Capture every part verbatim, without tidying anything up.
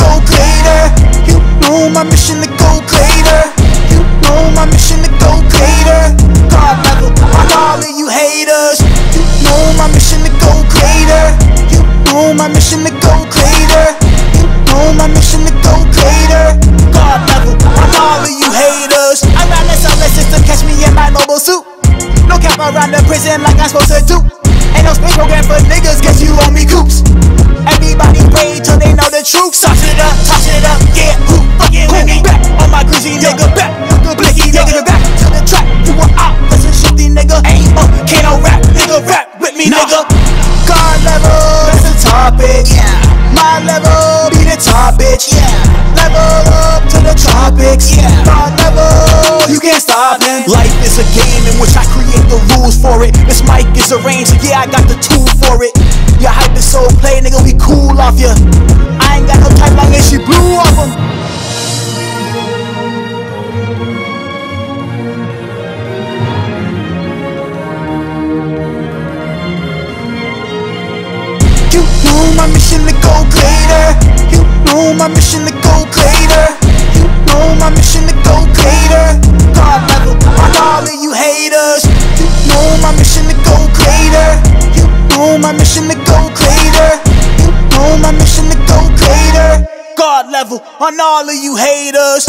gold later. You know my mission to go later. You know my mission to go later. God level on all of you haters. You know my mission to go later. You know my mission to go later. You know my mission to go later. God level on all of you haters. I ride this all-in system, catch me in my mobile suit. No cap around the prison like I'm supposed to do. Ain't no space program for niggas, guess you owe me coops. Everybody wait till they know the truth. Toss it up, toss it up, yeah, who fucking with me? Back on my greasy nigga, back, look blicky nigga, back to the track. You an op, listen shifty nigga, ain't up, can't no rap, nigga, rap with me, nigga. God level, that's the topic, yeah. My level, be the top, bitch, yeah. Level up to the tropics, yeah. God level, you can't stop it. Life is a game in which I create the rules for it. This mic is arranged, so yeah, I got the tool for it. Your hype is so play, nigga, we cool off ya. I ain't got no type like this, she blew off him. You know my mission to go later. You know my mission to go later. You know my mission to go later. God level on all of you haters. You know my mission to go later. You know my mission to go later. You know my mission to go later. God level on all of you haters.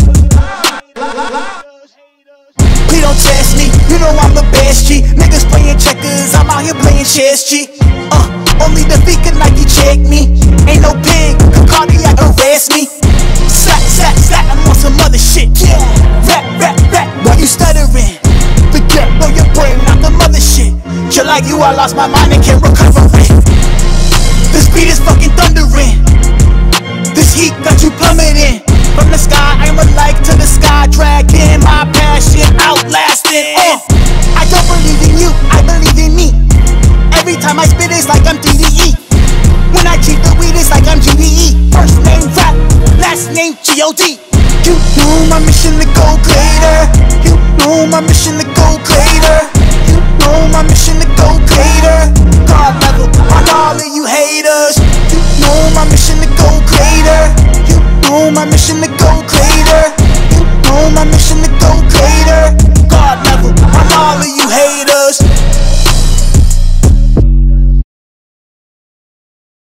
Please don't test me, you know I'm the best G. Niggas playing checkers, I'm out here playing chess G. Uh Only the feet can like you check me. Ain't no pig, a cardiac arrest me. Slap, slap, slap, I'm on some other shit. Yeah, rap, rap, rap, why you stuttering? Forget, blow your brain, not the mother shit. Just like you, I lost my mind and can't recover it. This beat is fucking thundering. This heat got you plummeting. From the sky, I'm a light to the sky. Dragging my passion, outlasting. uh, I don't believe in you, I believe in me. Every time I spit it's like I'm D D E. When I cheat the weed it's like I'm G D E. First name rap, last name G O D. You know my mission to go later. You know my mission to go later. You know my mission to go later. God level on all of you haters. You know my mission to go later. You know my mission to go later.